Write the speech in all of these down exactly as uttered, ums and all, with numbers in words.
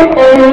Oh,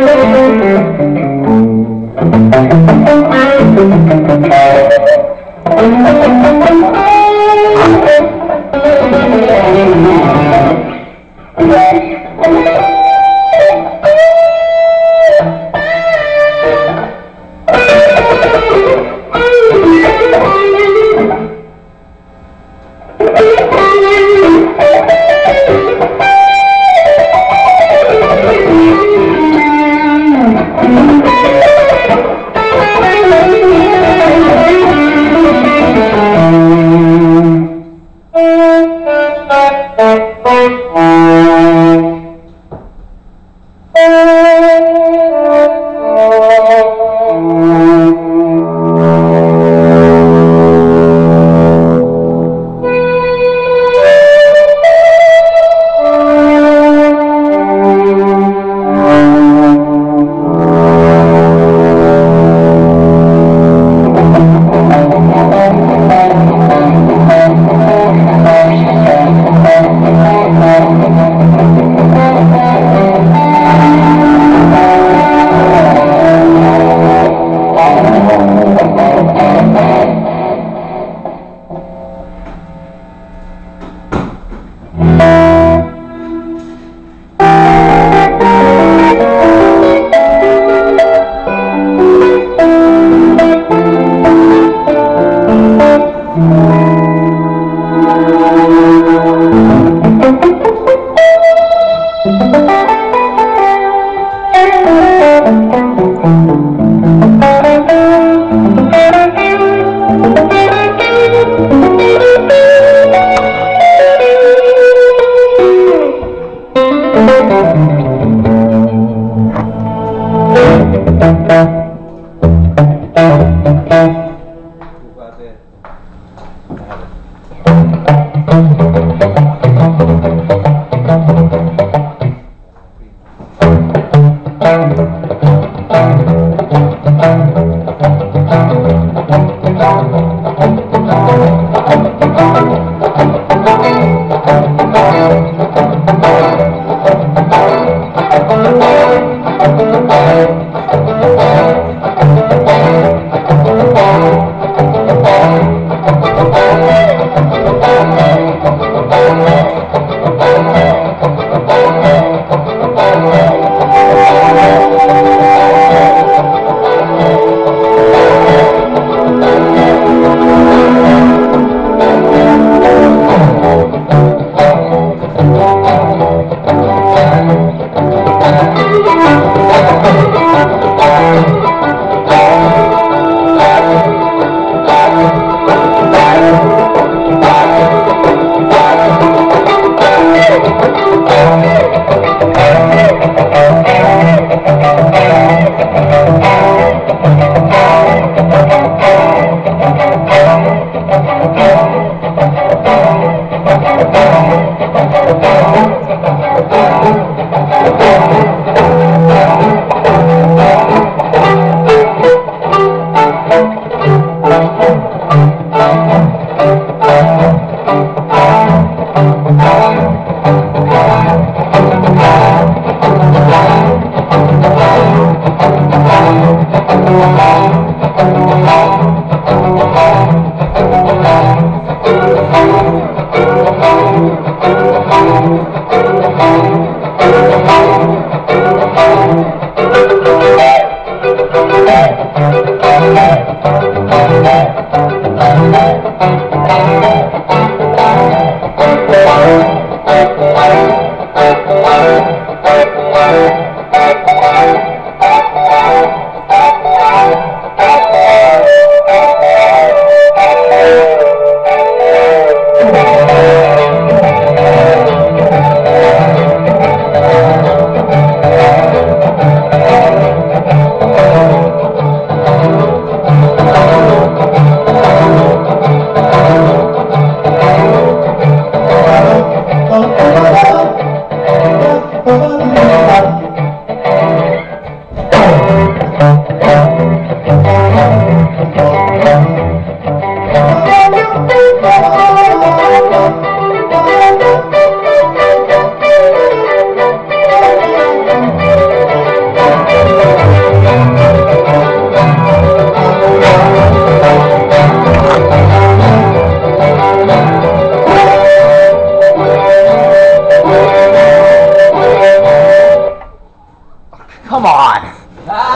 Come on.